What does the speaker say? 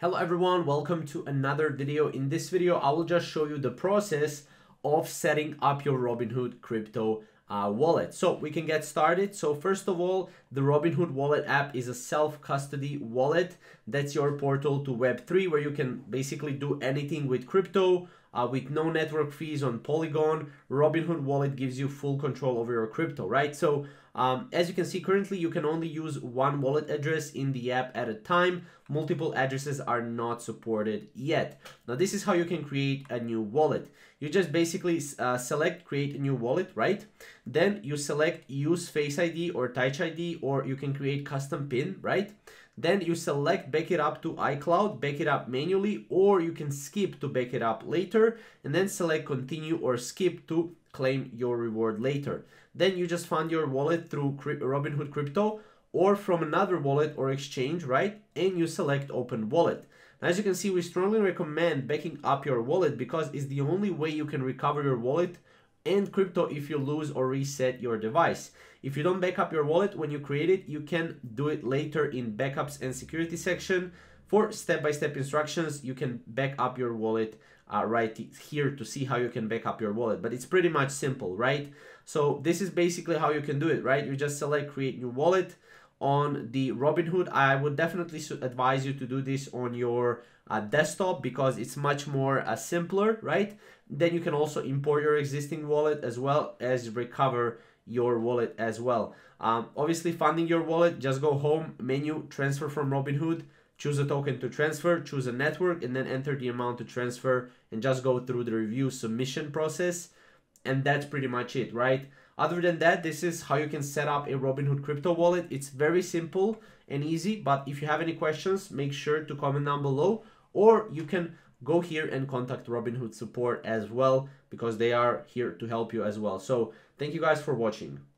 Hello everyone, welcome to another video. In this video, I will just show you the process of setting up your Robinhood crypto wallet. So we can get started. So first of all, the Robinhood wallet app is a self-custody wallet. That's your portal to Web3 where you can basically do anything with crypto with no network fees on Polygon. Robinhood wallet gives you full control over your crypto, right? So as you can see, currently you can only use one wallet address in the app at a time. Multiple addresses are not supported yet. Now this is how you can create a new wallet. You just basically select create a new wallet, right? Then you select use Face ID or Touch ID, or you can create custom pin, right? Then you select back it up to iCloud, back it up manually, or you can skip to back it up later, and then select continue or skip to claim your reward later. Then you just fund your wallet through Robinhood Crypto or from another wallet or exchange, right? And you select open wallet. Now, as you can see, we strongly recommend backing up your wallet because it's the only way you can recover your wallet and crypto if you lose or reset your device. If you don't back up your wallet when you create it, you can do it later in backups and security section. For step-by-step instructions, you can back up your wallet right here to see how you can back up your wallet, but it's pretty much simple, right? So this is basically how you can do it, right? You just select create new wallet on the Robinhood. I would definitely advise you to do this on your desktop because it's much more simpler, right? Then you can also import your existing wallet as well as recover your wallet as well. Obviously, funding your wallet, just go home, menu, transfer from Robinhood, choose a token to transfer, choose a network, and then enter the amount to transfer and just go through the review submission process. And that's pretty much it, right? Other than that, this is how you can set up a Robinhood crypto wallet. It's very simple and easy, but if you have any questions, make sure to comment down below, or you can go here and contact Robinhood support as well because they are here to help you as well. So thank you guys for watching.